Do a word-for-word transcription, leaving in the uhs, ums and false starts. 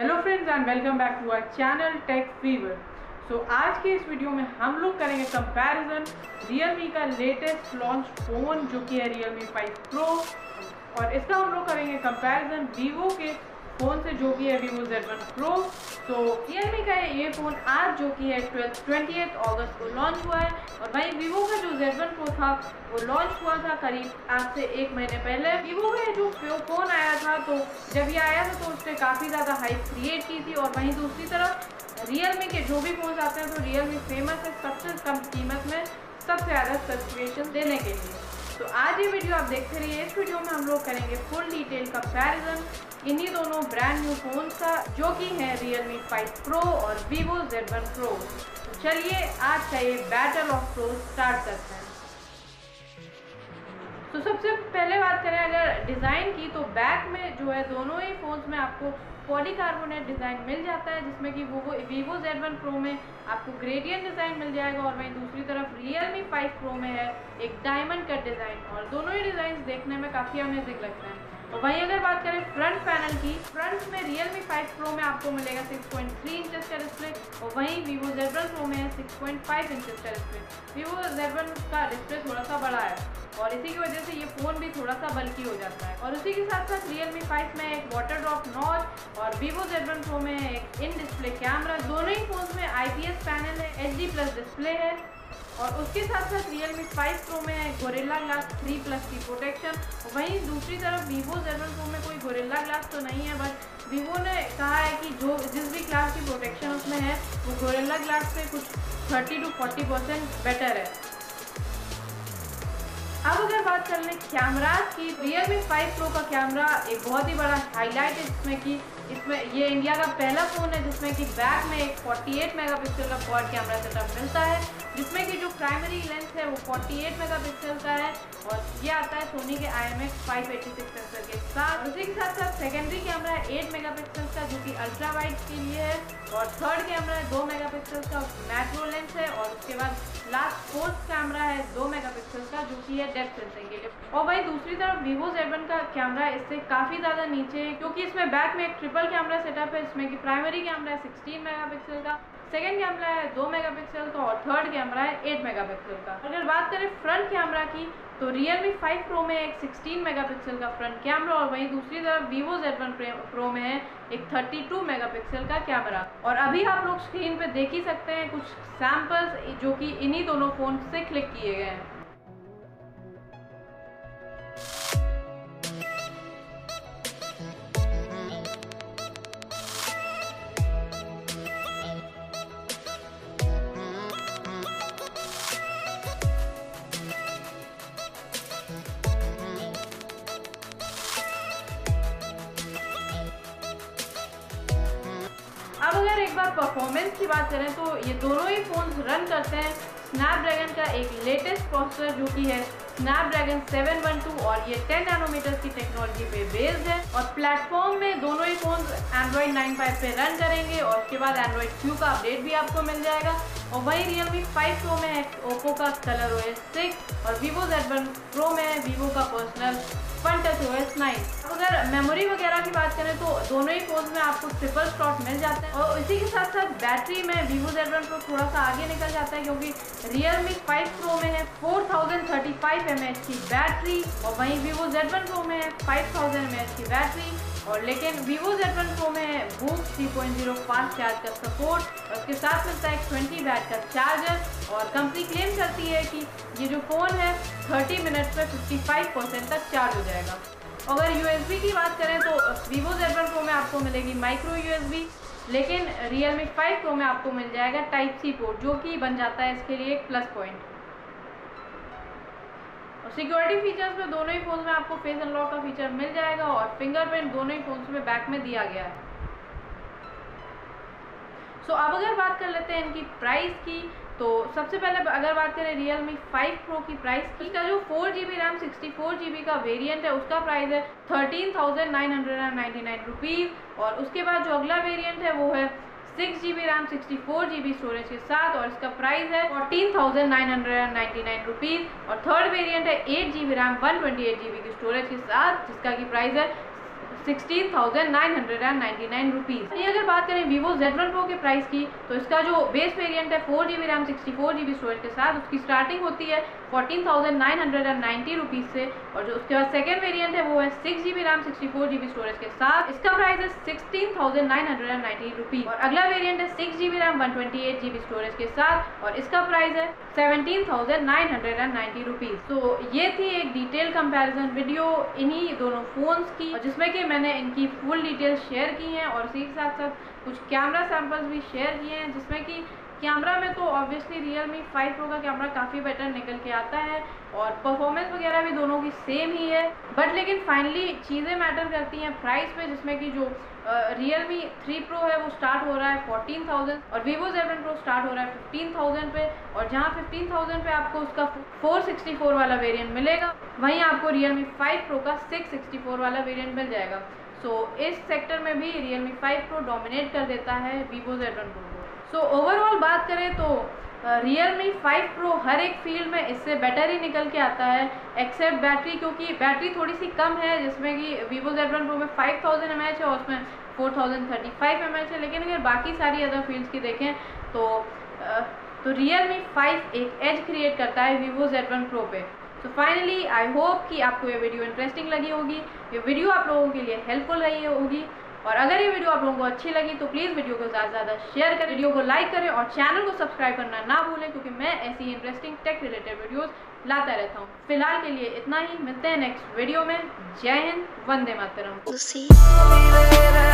Hello friends and welcome back to our channel take fever. So आज के इस video में हम लोग करेंगे कंपैरिजन रियलमी का लेटेस्ट लॉन्च फ़ोन जो कि है रियलमी फाइव प्रो, और इसका हम लोग करेंगे कंपैरिजन वीवो के फ़ोन से जो कि है वीवो ज़ेड वन प्रो। तो रियलमी का ये फ़ोन आज जो कि है ट्वेल्थ ट्वेंटी एथ अगस्त को लॉन्च हुआ है, और वहीं वीवो का जो ज़ेड वन प्रो था वो लॉन्च हुआ था करीब आज से एक महीने पहले। वीवो का जो फ़ोन आया था, तो जब ये आया था तो उसने काफ़ी ज़्यादा हाइप क्रिएट की थी। और वहीं दूसरी तरफ रियलमी के जो भी फ़ोन आते हैं तो रियलमी फेमस है सबसे कम कीमत में सबसे ज़्यादा सब्सक्रिप्शन देने के लिए। तो आज ये वीडियो आप देखते रहिए। इस वीडियो में हम लोग करेंगे फुल डिटेल कंपैरिजन इन्हीं दोनों ब्रांड न्यू फोन का जो कि है रियलमी फाइव प्रो और वीवो ज़ेड वन प्रो। तो चलिए आज का ये बैटल ऑफ प्रो स्टार्ट करते हैं। तो सबसे पहले बात करें अगर डिज़ाइन की, तो बैक में जो है दोनों ही फ़ोन्स में आपको पॉलीकार्बोनेट डिज़ाइन मिल जाता है, जिसमें कि वो वीवो ज़ेड वन प्रो में आपको ग्रेडियन डिज़ाइन मिल जाएगा, और वहीं दूसरी तरफ रियलमी फाइव प्रो में है एक डायमंड कट डिज़ाइन, और दोनों ही डिज़ाइन देखने में काफ़ी अमेजिंग लगते हैं। और वहीं अगर बात करें फ्रंट पैनल की, फ्रंट में रियलमी फाइव प्रो में आपको मिलेगा सिक्स पॉइंट थ्री इंचेस का डिस्प्ले, और वहीं वीवो ज़ेड वन प्रो में है सिक्स पॉइंट फाइव इंचेस का डिस्प्ले। वीवो ज़ेड वन का डिस्प्ले थोड़ा सा बड़ा है और इसी की वजह से ये फ़ोन भी थोड़ा सा बल्कि हो जाता है। और उसी के साथ साथ रियलमी फाइव में एक वाटर ड्रॉप नॉच और वीवो ज़ेड वन प्रो में एक इन डिस्प्ले कैमरा, दोनों ही फोन्स में आईपीएस पैनल है, एच डी प्लस डिस्प्ले है, और उसके साथ साथ रियलमी फाइव प्रो में गोरिल्ला ग्लास थ्री प्लस की प्रोटेक्शन। वहीं दूसरी तरफ वीवो ज़ेड वन प्रो में कोई गोरिल्ला ग्लास तो नहीं है, बट वीवो ने कहा है कि जो जिस भी ग्लास की प्रोटेक्शन उसमें है वो गोरिल्ला ग्लास से कुछ thirty two forty percent better है। अब अगर बात कर लें कैमरा की, रियलमी फाइव प्रो का कैमरा एक बहुत ही बड़ा हाईलाइट है, जिसमें कि इसमें ये इंडिया का पहला फ़ोन है जिसमें कि बैक में एक अड़तालीस मेगापिक्सल का क्वाड कैमरा सेटअप मिलता है, जिसमें कि जो प्राइमरी लेंस है वो अड़तालीस मेगापिक्सल का है, और ये आता है सोनी के I M X five eight six sensor के साथ। उसी के साथ साथ सेकेंडरी कैमरा है आठ मेगापिक्सल का जो कि अल्ट्रा वाइड के लिए है, और थर्ड कैमरा है दो मेगापिक्सल का मैक्रो लेंस है, और उसके बाद लास्ट फोर्थ कैमरा है दो मेगापिक्सल का जो कि है डेप्थ सेंसिंग के लिए। और वही दूसरी तरफ वीवो ज़ेड वन का कैमरा इससे काफ़ी ज़्यादा नीचे है, क्योंकि इसमें बैक में एक ट्रिपल कैमरा सेटअप है, इसमें कि प्राइमरी कैमरा है सिक्सटीन मेगापिक्सल का, सेकेंड कैमरा है दो मेगापिक्सल का, और थर्ड कैमरा है एट मेगापिक्सल का। अगर बात करें फ्रंट कैमरा की, तो रियलमी फाइव प्रो में एक सिक्सटीन मेगापिक्सल का फ्रंट कैमरा, और वहीं दूसरी तरफ वीवो ज़ेड वन प्रो में है एक थर्टी टू मेगापिक्सल का कैमरा। और अभी आप लोग स्क्रीन पे देख ही सकते हैं कुछ सैम्पल्स जो कि इन्हीं दोनों फ़ोन से क्लिक किए गए हैं। अब अगर एक बार परफॉर्मेंस की बात करें, तो ये दोनों ही फ़ोन्स रन करते हैं स्नैपड्रैगन का एक लेटेस्ट प्रोसेसर जो कि है स्नैपड्रैगन सेवन वन टू, और ये टेन नैनोमीटर की टेक्नोलॉजी पे बेस्ड है। और प्लेटफॉर्म में दोनों ही phones Android nine point five पे रन करेंगे, और उसके बाद एंड्रॉयड क्यू का अपडेट भी आपको मिल जाएगा। और वहीं रियलमी फाइव प्रो में है ओप्पो का कलर ओ एस सिक्स, और वीवो ज़ेड वन प्रो में है वीवो का personal touch O S nine. अगर मेमोरी वगैरह की बात करें तो दोनों ही फोन में आपको ट्रिपल स्लॉट मिल जाते हैं, और इसी के साथ साथ बैटरी में वीवो ज़ेड वन प्रो थोड़ा सा आगे निकल जाता है, क्योंकि रियलमी फाइव प्रो में है four thousand thirty five mAh की बैटरी, और वहीं वीवो ज़ेड वन प्रो में है फाइव थाउज़ेंड एमएएच की बैटरी, और लेकिन वीवो ज़ेड वन प्रो में है boost three point zero fast charge का सपोर्ट, उसके साथ मिलता है ट्वेंटी वैट का चार्जर। और कंपनी क्लेम करती है कि ये जो फ़ोन है थर्टी मिनट में फिफ्टी फाइव परसेंट तक चार्ज हो जाएगा। अगर यूएसबी की बात करें तो वीवो ज़ेड वन प्रो में आपको मिलेगी माइक्रो यूएसबी, लेकिन रियलमी फाइव प्रो में आपको मिल जाएगा टाइप सी पोर्ट, जो कि बन जाता है इसके लिए एक प्लस पॉइंट। और सिक्योरिटी फीचर्स में दोनों ही फोन में आपको फेस अनलॉक का फीचर मिल जाएगा, और फिंगरप्रिंट दोनों ही फोन में बैक में दिया गया है। सो so, अब अगर बात कर लेते हैं इनकी प्राइस की, तो सबसे पहले अगर बात करें रियलमी फाइव प्रो की प्राइस की, का जो four G B RAM sixty four G B का वेरिएंट है उसका प्राइस है thirteen thousand nine hundred and ninety nine rupees. और उसके बाद जो अगला वेरिएंट है वो है six G B RAM sixty four G B storage के साथ, और इसका प्राइस है fourteen thousand nine hundred and ninety nine rupees. और थर्ड वेरिएंट है eight G B RAM one twenty eight G B की स्टोरेज के साथ, जिसका की प्राइस है sixteen thousand nine hundred and ninety nine rupees. ये अगर बात करें Vivo Z वन Pro के प्राइस की, तो इसका जो बेस वेरिएंट है four G B RAM sixty four G B storage के साथ, उसकी स्टार्टिंग होती है fourteen thousand nine hundred and ninety rupees से। और जो उसके बाद सेकेंड वेरिएंट है वो है six G B RAM sixty four G B storage के साथ, इसका प्राइस है sixteen thousand nine hundred and ninety rupees. और अगला वेरिएंट है six G B RAM one twenty eight G B storage के साथ, और इसका प्राइस है seventeen thousand nine hundred and ninety rupees. तो ये थी एक डिटेल कंपेरिजन वीडियो इन्हीं दोनों फ़ोन्स की, जिसमें कि मैंने इनकी फुल डिटेल शेयर की हैं और उसी के साथ साथ कुछ कैमरा सैम्पल्स भी शेयर किए हैं, जिसमें कि कैमरा में तो ऑब्वियसली Realme फाइव Pro का कैमरा काफ़ी बेटर निकल के आता है और परफॉर्मेंस वगैरह भी दोनों की सेम ही है। बट लेकिन फाइनली चीज़ें मैटर करती हैं प्राइस पे, जिसमें कि जो Realme थ्री Pro है वो स्टार्ट हो रहा है फोर्टीन थाउजेंड और Vivo Z one Pro start हो रहा है फिफ्टीन थाउजेंड पे। और जहाँ फिफ्टीन थाउजेंड पे आपको उसका फोर सिक्सटी फोर वाला वेरिएंट मिलेगा, वहीं आपको Realme फाइव Pro का सिक्स सिक्सटी फोर वाला वेरिएंट मिल जाएगा। सो so, इस सेक्टर में भी Realme फाइव Pro डोमिनेट कर देता है Vivo Z वन Pro को। सो so, ओवरऑल बात करें तो Realme फाइव Pro हर एक फील्ड में इससे बेटर ही निकल के आता है, एक्सेप्ट बैटरी, क्योंकि बैटरी थोड़ी सी कम है, जिसमें कि Vivo Z वन Pro में five thousand M A H है और उसमें four thousand thirty five M A H है। लेकिन अगर बाकी सारी अदर फील्ड्स की देखें तो तो Realme फाइव एक एज क्रिएट करता है Vivo Z वन Pro पे। तो फाइनली आई होप कि आपको ये वीडियो इंटरेस्टिंग लगी होगी, ये वीडियो आप लोगों के लिए हेल्पफुल रही होगी। और अगर ये वीडियो आप लोगों को अच्छी लगी तो प्लीज़ वीडियो को ज़्यादा से ज़्यादा शेयर करें, वीडियो को लाइक करें और चैनल को सब्सक्राइब करना ना भूलें, क्योंकि मैं ऐसी इंटरेस्टिंग टेक रिलेटेड वीडियोस लाता रहता हूँ। फिलहाल के लिए इतना ही, मिलते हैं नेक्स्ट वीडियो में। जय हिंद, वंदे मातरम।